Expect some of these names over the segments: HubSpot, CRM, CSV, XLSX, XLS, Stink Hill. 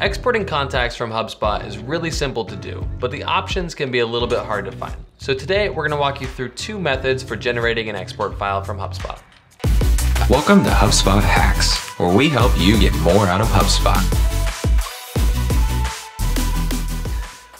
Exporting contacts from HubSpot is really simple to do, but the options can be a little bit hard to find. So today we're gonna walk you through two methods for generating an export file from HubSpot. Welcome to HubSpot Hacks, where we help you get more out of HubSpot.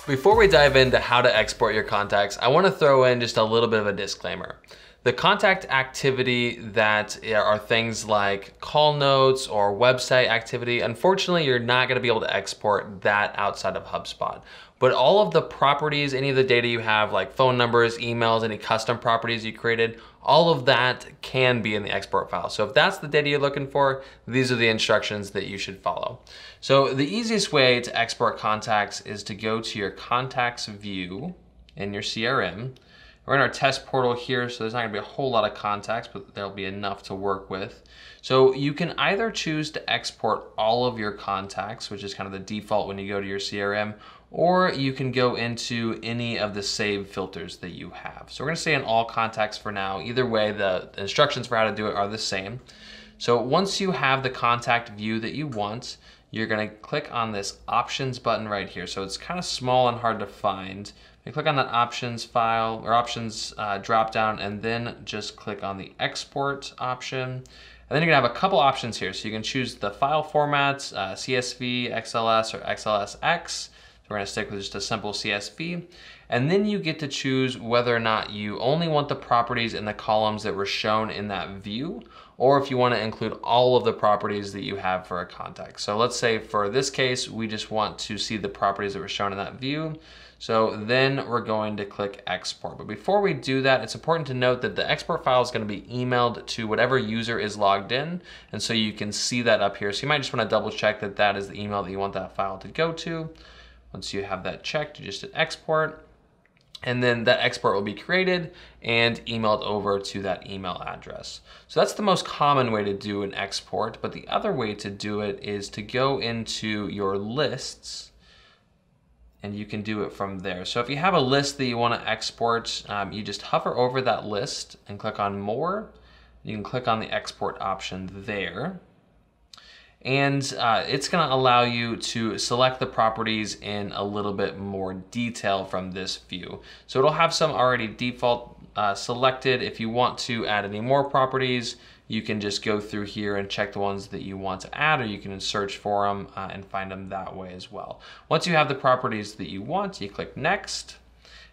Before we dive into how to export your contacts, I wanna throw in just a little bit of a disclaimer. The contact activity that are things like call notes or website activity, unfortunately, you're not going to be able to export that outside of HubSpot. But all of the properties, any of the data you have, like phone numbers, emails, any custom properties you created, all of that can be in the export file. So if that's the data you're looking for, these are the instructions that you should follow. So the easiest way to export contacts is to go to your contacts view in your CRM. We're in our test portal here, so there's not gonna be a whole lot of contacts, but there'll be enough to work with. So you can either choose to export all of your contacts, which is kind of the default when you go to your CRM, or you can go into any of the save filters that you have. So we're gonna stay in all contacts for now. Either way, the instructions for how to do it are the same. So once you have the contact view that you want, you're gonna click on this options button right here. So it's kind of small and hard to find. You click on that options file or options drop down and then just click on the export option. And then you're gonna have a couple options here. So you can choose the file formats, CSV, XLS, or XLSX. So we're gonna stick with just a simple CSV. And then you get to choose whether or not you only want the properties in the columns that were shown in that view, or if you wanna include all of the properties that you have for a contact. So let's say for this case, we just want to see the properties that were shown in that view. So then we're going to click export. But before we do that, it's important to note that the export file is gonna be emailed to whatever user is logged in. And so you can see that up here. So you might just wanna double check that that is the email that you want that file to go to. Once you have that checked, you just hit export. And then that export will be created and emailed over to that email address. So that's the most common way to do an export. But the other way to do it is to go into your lists, and you can do it from there. So if you have a list that you want to export, you just hover over that list and click on more. You can click on the export option there. And it's gonna allow you to select the properties in a little bit more detail from this view. So it'll have some already default selected. If you want to add any more properties, you can just go through here and check the ones that you want to add, or you can search for them and find them that way as well. Once you have the properties that you want, you click next.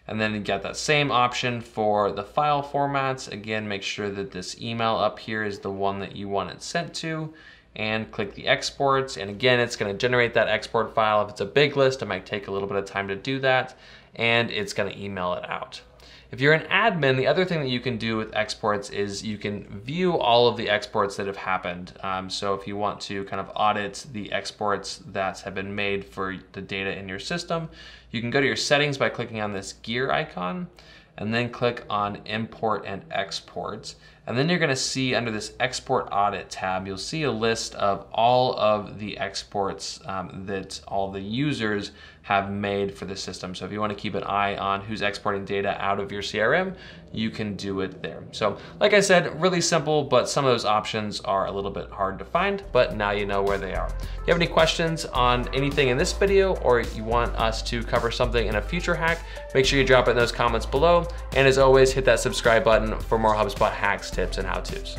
And then you get that same option for the file formats. Again, make sure that this email up here is the one that you want it sent to, and click the exports. And again, it's gonna generate that export file. If it's a big list, it might take a little bit of time to do that, and it's gonna email it out. If you're an admin, the other thing that you can do with exports is you can view all of the exports that have happened. So if you want to kind of audit the exports that have been made for the data in your system, you can go to your settings by clicking on this gear icon, and then click on import and export. And then you're gonna see under this export audit tab, you'll see a list of all of the exports that all the users have made for the system. So if you wanna keep an eye on who's exporting data out of your CRM, you can do it there. So like I said, really simple, but some of those options are a little bit hard to find, but now you know where they are. If you have any questions on anything in this video, or you want us to cover something in a future hack, make sure you drop it in those comments below. And as always, hit that subscribe button for more HubSpot hacks, tips, and how-tos.